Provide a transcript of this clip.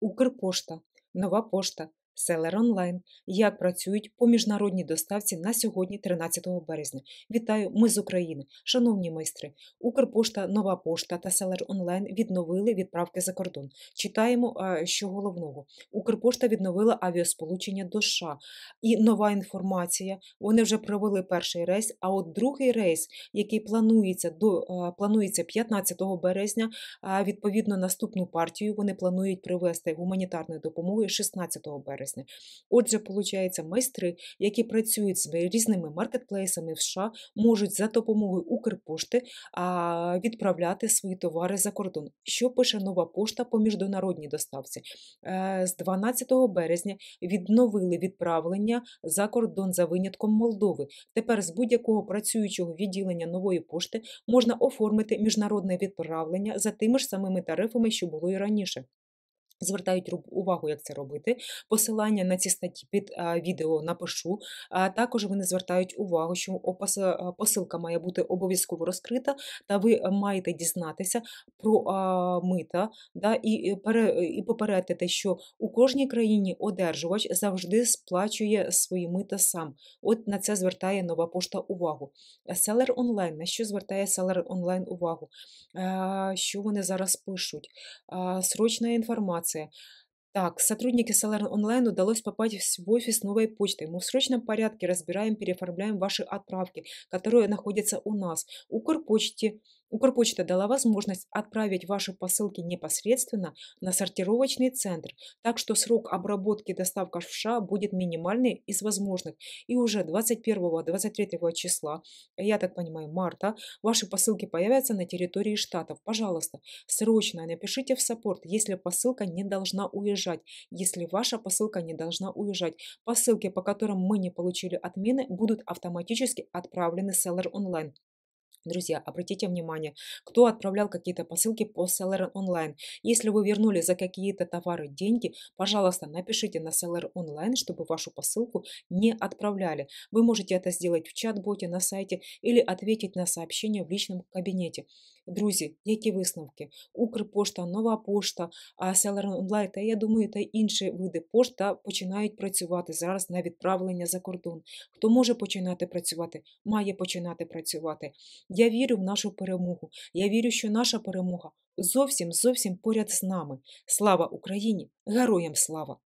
Укрпошта, Нова пошта, Seller-Online, як працюють поміжнародні доставці на сьогодні 13 березня. Вітаю, ми з України. Шановні майстри, Укрпошта, Нова пошта та Seller-Online відновили відправки за кордон. Читаємо, що головного. Укрпошта відновила авіасполучення до США. І нова інформація, вони вже провели перший рейс, а от другий рейс, який планується 15 березня, відповідно наступну партію вони планують привезти гуманітарною допомогою 16 березня. Отже, виходить, майстри, які працюють з різними маркетплейсами в США, можуть за допомогою Укрпошти відправляти свої товари за кордон. Що пише Нова пошта по міжнародній доставці? З 12 березня відновили відправлення за кордон за винятком Молдови. Тепер з будь-якого працюючого відділення Нової пошти можна оформити міжнародне відправлення за тими ж самими тарифами, що було і раніше. Звертають увагу, як це робити. Посилання на ці статті під відео напишу. Також вони звертають увагу, що посилка має бути обов'язково розкрита, та ви маєте дізнатися про мита і попередити, що у кожній країні одержувач завжди сплачує свої мита сам. От на це звертає Нова пошта увагу. Seller-Online, на що звертає Seller-Online увагу? Що вони зараз пишуть? Срочна інформація. Так, сотрудники Seller-Online удалось попасть в офис новой почты. Мы в срочном порядке разбираем, переоформляем ваши отправки, которые находятся у нас. Укрпочта дала возможность отправить ваши посылки непосредственно на сортировочный центр, так что срок обработки доставка в США будет минимальный из возможных. И уже 21-23 числа, я так понимаю, марта, ваши посылки появятся на территории штатов. Пожалуйста, срочно напишите в саппорт, если посылка не должна уезжать. Если ваша посылка не должна уезжать, посылки, по которым мы не получили отмены, будут автоматически отправлены Seller-Online. Друзья, обратите внимание, кто отправлял какие-то посылки по Seller-Online. Если вы вернули за какие-то товары деньги, пожалуйста, напишите на Seller-Online, чтобы вашу посылку не отправляли. Вы можете это сделать в чат-боте, на сайте или ответить на сообщение в личном кабинете. Друзі, які висновки? Укрпошта, Нова пошта, Seller-Online, я думаю, та інші види пошт починають працювати зараз на відправлення за кордон. Хто може починати працювати, має починати працювати. Я вірю в нашу перемогу. Я вірю, що наша перемога зовсім поряд з нами. Слава Україні! Героям слава!